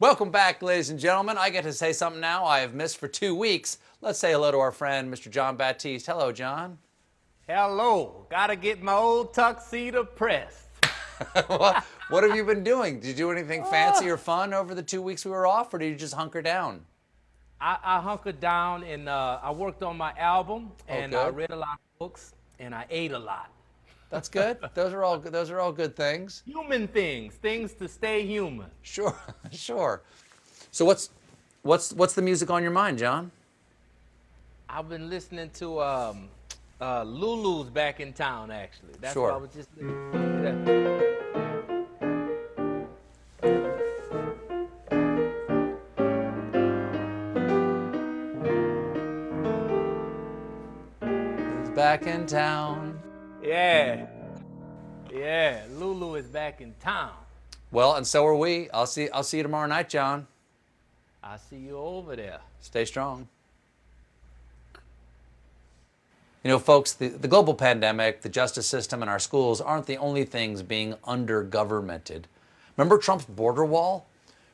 Welcome back, ladies and gentlemen. I get to say something now I have missed for 2 weeks. Let's say hello to our friend, Mr. John Batiste. Hello, John. Hello. Gotta get my old tuxedo pressed. What have you been doing? Did you do anything fancy or fun over the 2 weeks we were off, or did you just hunker down? I hunkered down, and I worked on my album, and I read a lot of books, and I ate a lot. That's good. Those are all good things. Human things, things to stay human. Sure, sure. So what's the music on your mind, John? I've been listening to Lulu's Back in Town, actually. That's what I was just listening to. It's back in town. Yeah, yeah, Lulu is back in town. Well, and so are we. I'll see you tomorrow night, John. I'll see you over there. Stay strong. You know, folks, the global pandemic, the justice system, and our schools aren't the only things being under-governmented. Remember Trump's border wall?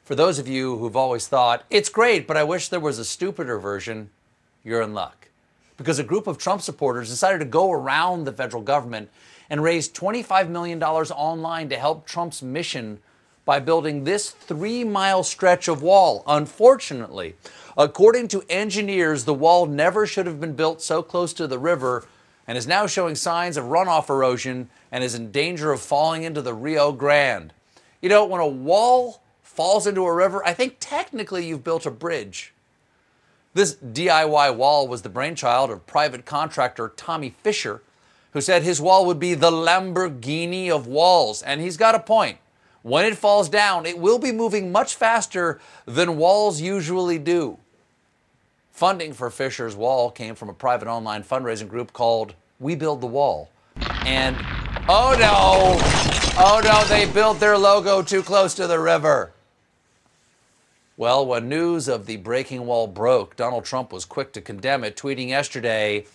For those of you who've always thought, it's great, but I wish there was a stupider version, you're in luck. Because a group of Trump supporters decided to go around the federal government and raise $25 million online to help Trump's mission by building this 3-mile stretch of wall. Unfortunately, according to engineers, the wall never should have been built so close to the river and is now showing signs of runoff erosion and is in danger of falling into the Rio Grande. You know, when a wall falls into a river, I think technically you've built a bridge. This DIY wall was the brainchild of private contractor Tommy Fisher, who said his wall would be the Lamborghini of walls. And he's got a point. When it falls down, it will be moving much faster than walls usually do. Funding for Fisher's wall came from a private online fundraising group called We Build the Wall. And oh no, they built their logo too close to the river. Well, when news of the breaking wall broke, Donald Trump was quick to condemn it, tweeting yesterday,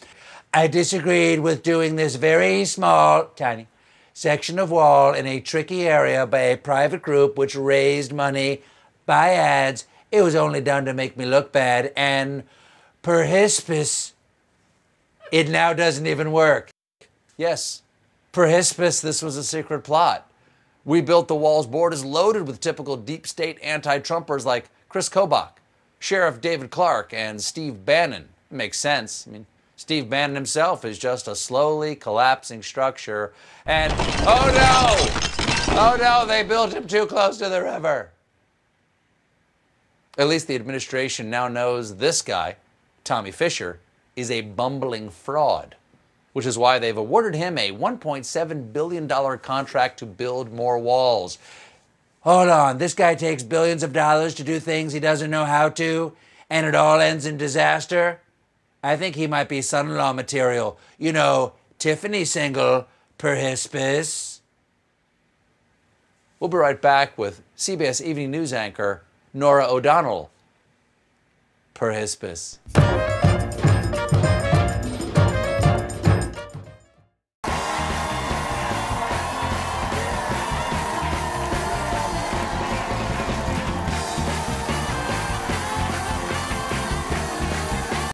"I disagreed with doing this very small, tiny section of wall in a tricky area by a private group which raised money by ads. It was only done to make me look bad, and per hispis, it now doesn't even work." Yes, per hispis, this was a secret plot. We Built the Wall's board is loaded with typical deep state anti-Trumpers like Chris Kobach, Sheriff David Clark, and Steve Bannon. It makes sense. I mean, Steve Bannon himself is just a slowly collapsing structure. And oh no, they built him too close to the river. At least the administration now knows this guy, Tommy Fisher, is a bumbling fraud, which is why they've awarded him a $1.7 billion contract to build more walls. Hold on, this guy takes billions of dollars to do things he doesn't know how to, and it all ends in disaster? I think he might be son-in-law material. You know, Tiffany single, per hispis. We'll be right back with CBS Evening News anchor Nora O'Donnell, per hispis.